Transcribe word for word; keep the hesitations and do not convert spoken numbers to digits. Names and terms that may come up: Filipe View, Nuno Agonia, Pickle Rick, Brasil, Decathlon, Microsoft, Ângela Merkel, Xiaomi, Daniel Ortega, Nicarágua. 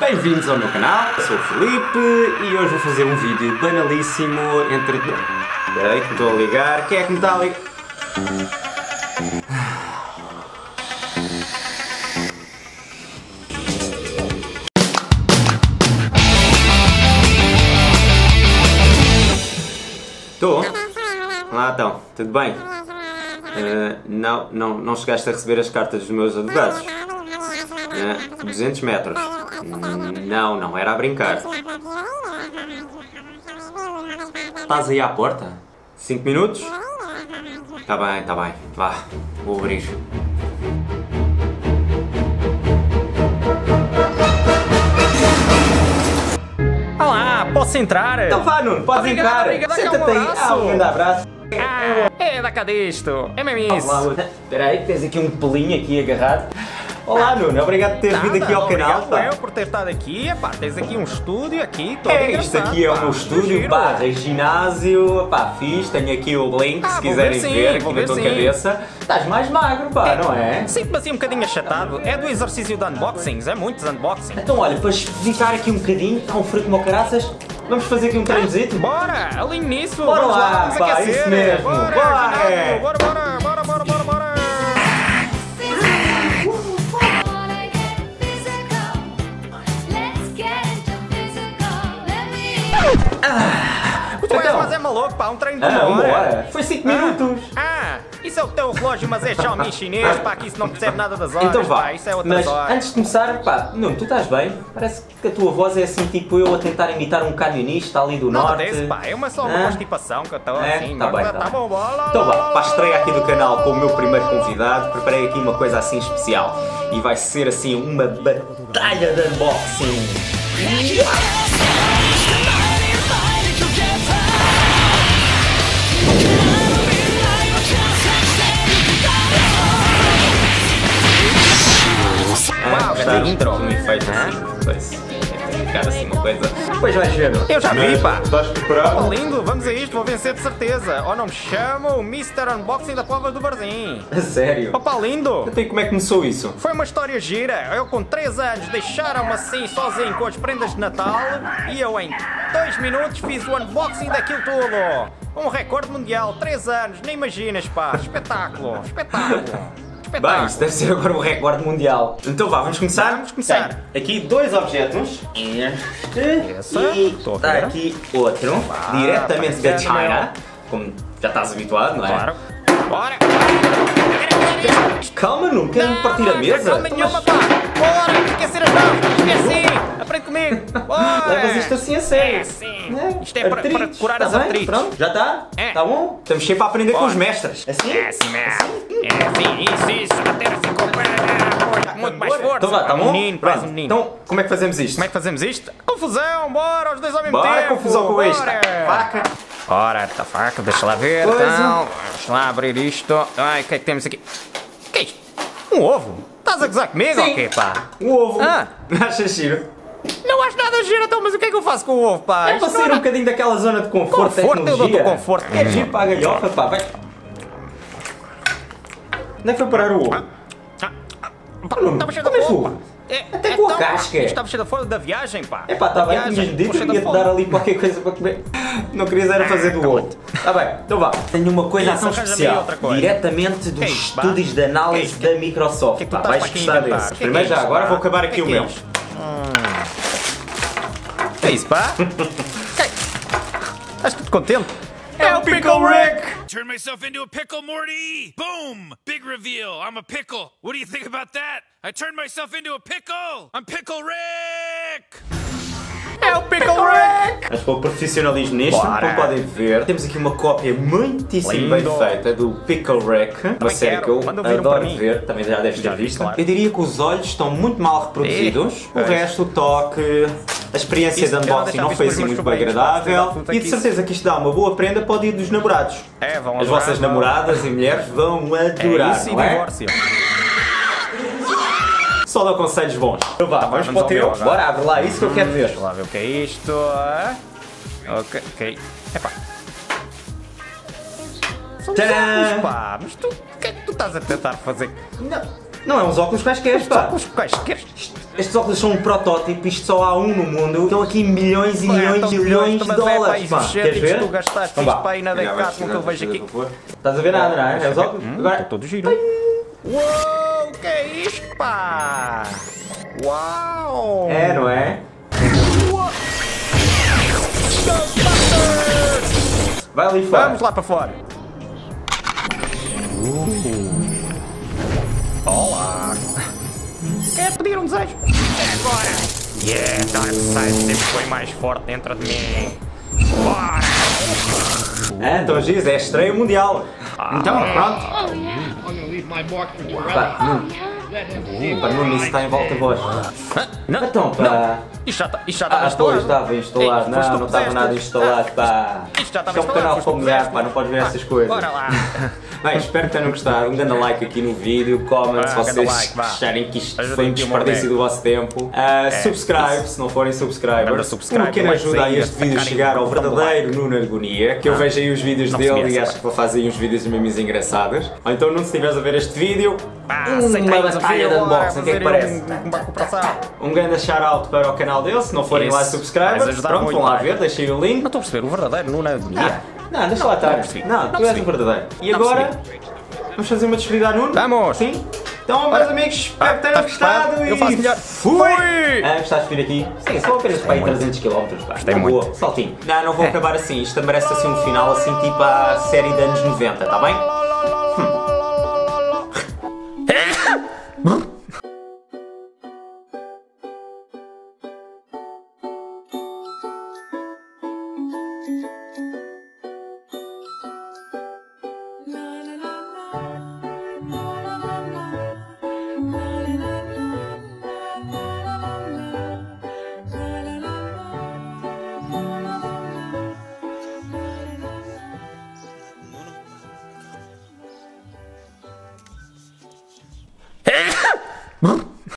Bem-vindos ao meu canal, eu sou o Filipe e hoje vou fazer um vídeo banalíssimo entre... Espera aí que me estou a ligar, quem é que me está a ligar? Estou? Lá então, tudo bem? Uh, não, não, não chegaste a receber as cartas dos meus advogados? Uh, duzentos metros. Não, não, era a brincar. Estás aí à porta? cinco minutos? Tá bem, tá bem. Vá, vou abrir. Olá, posso entrar? Então vá, Nuno, podes entrar. Senta-te aí. Ah, um grande abraço. Ah, é da cá disto. É mesmo isso. Olá, espera aí, tens aqui um pelinho aqui agarrado. Olá Nuno, obrigado por teres vindo aqui ao canal. Obrigado eu por ter estado aqui, pá, tens aqui um estúdio aqui, todo engraçado. Isto aqui é o meu estúdio, pá, é ginásio, pá, fiz, tenho aqui o link se quiserem ver aqui na tua cabeça. Estás mais magro, pá, não é? Sinto-me assim um bocadinho achatado, é do exercício de unboxings, é muitos unboxings. Então olha, para explicar aqui um bocadinho, há um fruto meu caraças, vamos fazer aqui um treinozito? Bora, alinho nisso, bora lá, pá, isso mesmo, bora, bora, bora, bora, bora, bora, bora. Ah, tu então, és, mas é maluco, pá, um treino de uma, ah, hora. uma hora. Foi cinco minutos. Ah, isso é o teu relógio, mas é Xiaomi chinês, pá, que isso não percebe nada das horas. Então vá, pá, isso é outra mas horas. Antes de começar, pá, Nuno, tu estás bem? Parece que a tua voz é assim, tipo eu a tentar imitar um camionista ali do não norte. Não desse, pá, é uma só uma ah. constipação que eu estou é, assim. Tá bem, tá, tá bom. Bola, então vá, para a estreia aqui do canal com o meu primeiro convidado, preparei aqui uma coisa assim especial. E vai ser assim uma batalha de unboxing. Intro. Um efeito assim, não sei se tem ficar assim uma coisa. Depois vais ver. Eu já vi, pá. Estás preparado? Oh, lindo, vamos a isto, vou vencer de certeza. Ou oh, não me chamo o mister Unboxing da Cova do Barzinho. A sério? Opa, oh, lindo. Até como é que começou isso? Foi uma história gira. Eu com três anos deixaram-me assim sozinho com as prendas de Natal e eu em dois minutos fiz o unboxing daquilo tudo. Um recorde mundial, três anos, nem imaginas, pá. Espetáculo, espetáculo. Espetáculo. Bem, isso deve ser agora um recorde mundial. Então vá, vamos começar? Vamos começar. Tem aqui dois objetos. Este. E está aqui outro. Opa, diretamente da China. Como já estás habituado, não é? Claro. Bora! Calma, não quero partir a mesa. Calma nenhuma, pá! Bora! Esquecer as mãos! Esqueci! Aprende comigo! Bora! Levas isto assim a sério. É assim. É? Isto é para, para curar tá as artrites. Pronto, já está? É. Está bom? Estamos sempre a aprender bora. Com os mestres. Assim? É assim mesmo. É assim, isso, isso, bater assim com o pé, muito mais forte. Então vá, tá bom? Menino, parece um menino. Então, como é que fazemos isto? Como é que fazemos isto? Confusão, bora, os dois ao mesmo bora, tempo. Bora, confusão com esta. Faca. Ora, esta faca, deixa lá ver, coisa. Então. Deixa lá abrir isto. Ai, o que é que temos aqui? O que é isto? Um ovo? Estás a gozar comigo ou quê, pá? Um ovo. Ah. Achas giro? Não acho nada giro, então, mas o que é que eu faço com o ovo, pá? É para sair um bocadinho daquela zona de conforto, conforto tecnologia. Conforto, eu dou-te conforto. É giro para a galhofa, pá, vai. Onde é que foi parar o ovo? Ah, ah, pá, não, estava cheio de fogo. É, até é com a casca. Estava cheio de fogo da viagem, pá. É pá, estava aí mesmo dito, eu ia-te dar ali qualquer coisa para comer. Não querias era fazer do ovo. Está bem, então vá. Tenho uma coisa ação especial. Diretamente dos estúdios de análise da Microsoft. Pá, vais gostar desse. Primeiro já, agora vou acabar aqui o meu. É isso, pá? Estás tudo contente? É o Pickle Rick! Turn myself into a pickle, Morty! Boom! Big reveal, I'm a pickle. What do you think about that? I turned myself into a pickle! I'm Pickle Rick! É o Pickle, Pickle Rick! Mas pelo profissionalismo nisto, como podem ver, temos aqui uma cópia muitíssimo bem feita do Pickle Rick. Também uma série quero. Que eu Manda adoro um ver, também já deves ter visto. Claro. Eu diria que os olhos estão muito mal reproduzidos, e? O é. resto, o toque... A experiência isso, de unboxing não foi assim muito bem agradável e de certeza que isto dá uma boa prenda para o dia dos namorados. É, vão as vossas vão... namoradas e mulheres vão adorar, é isso, não é? Divórcio. Só dá conselhos bons. Então vá, tá, vamos, vamos para o teu. Meu, bora, abre lá isso que eu quero ver. Deixa lá ver o que é isto. Ok, ok. Epá. São os olhos, pá. Mas tu, o que é que tu estás a tentar fazer? Não. Não, é uns óculos quaisquer, pá. Óculos quaisquer. Estes óculos são um protótipo, isto só há um no mundo. Estão aqui milhões e milhões e milhões de dólares, pá. Queres ver? Tu gastaste isto para ir na Decathlon, que eu vejo aqui. Estás a ver nada, não é? É os óculos? Agora... todo giro. Uou, que é isto, pá? Uau! É, não é? Vai ali fora. Vamos lá para fora. Uh. Olá. Quer pedir um desejo? É agora. Yeah, Dark Side sempre foi mais forte dentro de mim. Bora. Uh. É, então diz, é estreia mundial. Ah. Então, pronto. Oh, yeah. Opa, Nuno. Opa, Nuno, isso está em volta de voz. Não, então, pá. Isto já está, isto já está ah, instalado. Pois, estava instalado. Não, não estava nada instalado, pá. Isto já estava instalado. Isto é um canal familiar, pá. Não podes ver essas coisas. Bora lá. Bem, espero que tenham gostado. Um grande like aqui no vídeo. Comment se vocês acharem que isto foi um desperdício do vosso tempo. Subscribe, se não forem subscribers. Um pequeno ajuda a este vídeo chegar ao verdadeiro Nuno Agonia. Que eu vejo aí os vídeos dele e acho que vou fazer aí uns vídeos memes engraçados. Ou então, não se estiveres a ver este vídeo, uma batalha de unboxing, o que é que parece? Um grande shout-out para o canal dele, se não forem lá subscribers, pronto, vão lá ver, deixei o link. Não estou a perceber, o verdadeiro não é Agonia. Não, deixa lá estar. Não, tu és o verdadeiro. E agora, vamos fazer uma despedida a Nuno? Vamos! Sim? Então, meus amigos, espero que tenham gostado e... eu faço melhor. Fui! Ah, gostaste de vir aqui? Sim, só apenas para ir trezentos quilómetros, gostei muito. Saltinho. Não, não vou acabar assim, isto merece assim um final, assim tipo a série de anos noventa, tá bem? Huh?